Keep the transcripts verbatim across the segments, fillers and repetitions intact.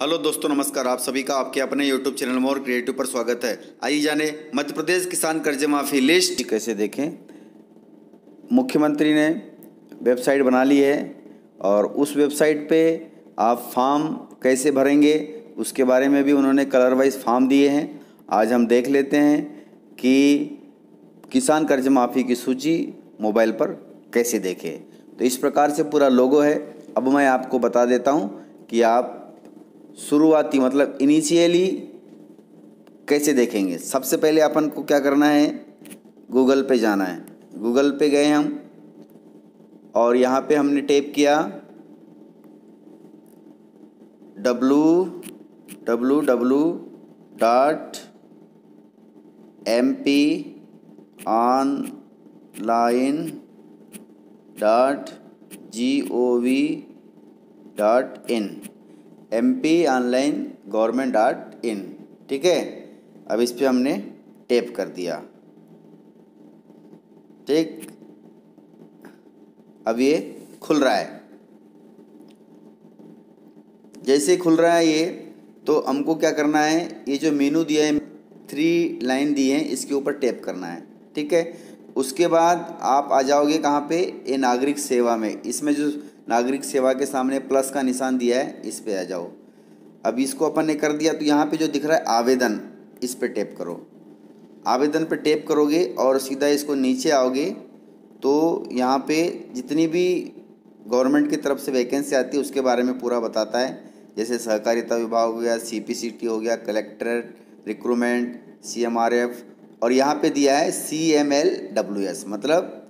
Hello दोस्तों, नमस्कार। आप सभी का आपके अपने यूट्यूब चैनल मोर क्रिएटिव पर स्वागत है। आइए जाने मध्य प्रदेश किसान कर्जे माफ़ी लिस्ट कैसे देखें। मुख्यमंत्री ने वेबसाइट बना ली है और उस वेबसाइट पे आप फॉर्म कैसे भरेंगे उसके बारे में भी उन्होंने कलर वाइज फॉर्म दिए हैं। आज हम देख लेते हैं कि किसान कर्ज माफ़ी की सूची मोबाइल पर कैसे देखें। तो इस प्रकार से पूरा लोगो है। अब मैं आपको बता देता हूँ कि आप शुरुआती मतलब इनिशियली कैसे देखेंगे। सबसे पहले अपन को क्या करना है, गूगल पे जाना है। गूगल पे गए हम और यहाँ पे हमने टाइप किया W W W dot M P online dot G O V dot in M P online government dot in. ठीक है, अब इस पर हमने टैप कर दिया। ठीक, अब ये खुल रहा है। जैसे खुल रहा है ये, तो हमको क्या करना है, ये जो मेनू दिया है, थ्री लाइन दिए हैं, इसके ऊपर टैप करना है। ठीक है, उसके बाद आप आ जाओगे कहाँ पे, ये नागरिक सेवा में। इसमें जो नागरिक सेवा के सामने प्लस का निशान दिया है, इस पे आ जाओ। अब इसको अपन ने कर दिया, तो यहाँ पे जो दिख रहा है आवेदन, इस पे टैप करो। आवेदन पे टैप करोगे और सीधा इसको नीचे आओगे तो यहाँ पे जितनी भी गवर्नमेंट की तरफ से वैकेंसी आती है उसके बारे में पूरा बताता है। जैसे सहकारिता विभाग हो गया, सीपीसीटी हो गया, कलेक्ट्रेट रिक्रूटमेंट, सीएमआरएफ, और यहाँ पे दिया है C M L W S, मतलब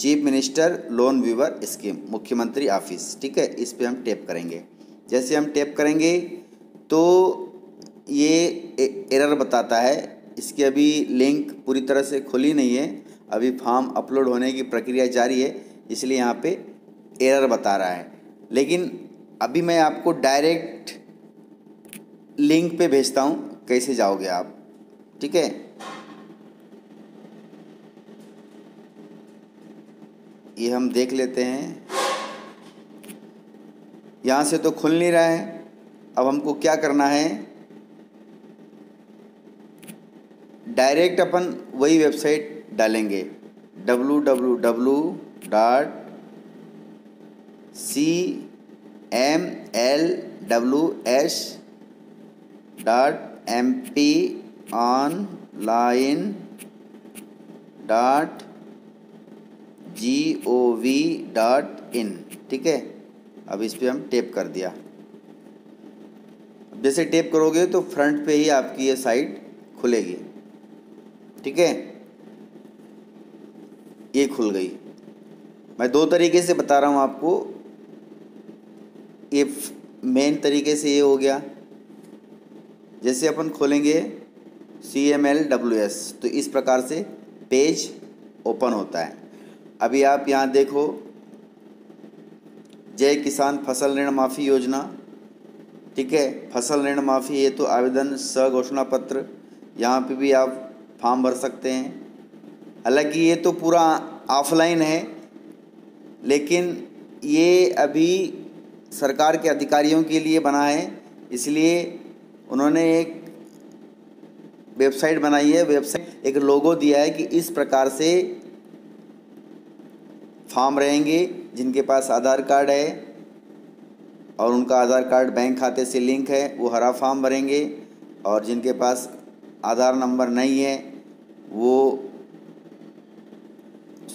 chief minister loan viewer scheme, मुख्यमंत्री ऑफिस। ठीक है, इस पे हम टैप करेंगे। जैसे हम टैप करेंगे तो ये एरर बताता है। इसकी अभी लिंक पूरी तरह से खुली नहीं है, अभी फॉर्म अपलोड होने की प्रक्रिया जारी है, इसलिए यहाँ पे एरर बता रहा है। लेकिन अभी मैं आपको डायरेक्ट लिंक पे भेजता हूँ, कैसे जाओगे आप। ठीक है, ये हम देख लेते हैं। यहाँ से तो खुल नहीं रहा है। अब हमको क्या करना है, डायरेक्ट अपन वही वेबसाइट डालेंगे W W W dot C M L W S dot M P online dot G O V dot in. ठीक है, अब इस पर हम टैप कर दिया। जैसे टैप करोगे तो फ्रंट पे ही आपकी ये साइट खुलेगी। ठीक है, ये खुल गई। मैं दो तरीके से बता रहा हूँ आपको। ये मेन तरीके से ये हो गया। जैसे अपन खोलेंगे C M L W S तो इस प्रकार से पेज ओपन होता है। अभी आप यहाँ देखो, जय किसान फसल ऋण माफ़ी योजना। ठीक है, फसल ऋण माफ़ी हेतु तो आवेदन स घोषणा पत्र, यहाँ पे भी आप फॉर्म भर सकते हैं। हालांकि ये तो पूरा ऑफलाइन है, लेकिन ये अभी सरकार के अधिकारियों के लिए बना है, इसलिए उन्होंने एक वेबसाइट बनाई है। वेबसाइट एक लोगो दिया है कि इस प्रकार से फॉर्म रहेंगे। जिनके पास आधार कार्ड है और उनका आधार कार्ड बैंक खाते से लिंक है, वो हरा फॉर्म भरेंगे, और जिनके पास आधार नंबर नहीं है वो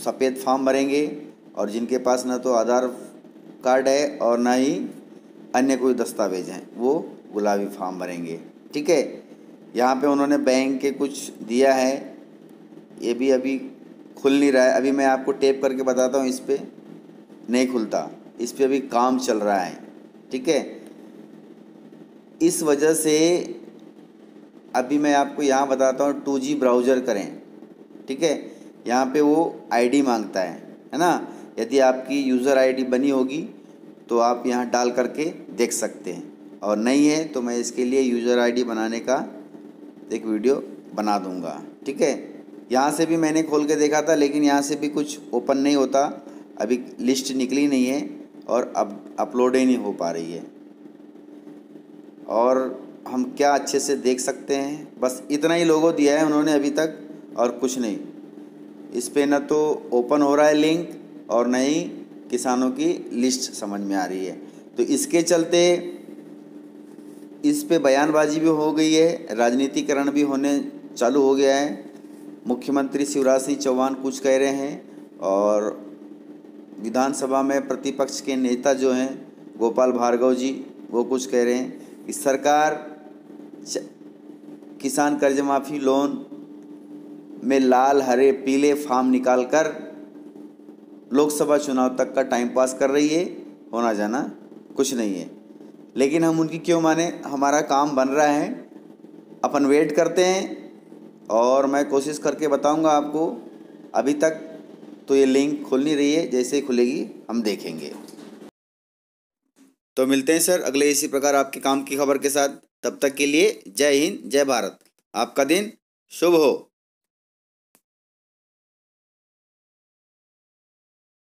सफ़ेद फॉर्म भरेंगे, और जिनके पास ना तो आधार कार्ड है और ना ही अन्य कोई दस्तावेज हैं वो गुलाबी फॉर्म भरेंगे। ठीक है, यहाँ पे उन्होंने बैंक के कुछ दिया है, ये भी अभी खुल नहीं रहा है। अभी मैं आपको टैप करके बताता हूँ, इस पर नहीं खुलता, इस पर अभी काम चल रहा है। ठीक है, इस वजह से अभी मैं आपको यहाँ बताता हूँ, टू जी ब्राउज़र करें। ठीक है, यहाँ पे वो आईडी मांगता है है ना। यदि आपकी यूज़र आईडी बनी होगी तो आप यहाँ डाल करके देख सकते हैं, और नहीं है तो मैं इसके लिए यूज़र आईडी बनाने का एक वीडियो बना दूंगा। ठीक है, यहाँ से भी मैंने खोल के देखा था, लेकिन यहाँ से भी कुछ ओपन नहीं होता। अभी लिस्ट निकली नहीं है और अब अपलोड ही नहीं हो पा रही है। और हम क्या अच्छे से देख सकते हैं। बस इतना ही लोगों दिया है उन्होंने अभी तक और कुछ नहीं। इस पे न तो ओपन हो रहा है लिंक और न ही किसानों की लिस्ट समझ में आ रही है, तो इसके चलते इस पे बयानबाजी भी हो गई है, राजनीतिकरण भी होने चालू हो गया है। मुख्यमंत्री शिवराज सिंह चौहान कुछ कह रहे हैं और विधानसभा में प्रतिपक्ष के नेता जो हैं गोपाल भार्गव जी वो कुछ कह रहे हैं कि सरकार किसान कर्ज माफ़ी लोन में लाल हरे पीले फार्म निकालकर लोकसभा चुनाव तक का टाइम पास कर रही है, होना जाना कुछ नहीं है। लेकिन हम उनकी क्यों माने, हमारा काम बन रहा है, अपन वेट करते हैं और मैं कोशिश करके बताऊंगा आपको। अभी तक तो ये लिंक खुल नहीं रही है, जैसे ही खुलेगी हम देखेंगे। तो मिलते हैं सर अगले इसी प्रकार आपके काम की खबर के साथ, तब तक के लिए जय हिंद, जय भारत, आपका दिन शुभ हो।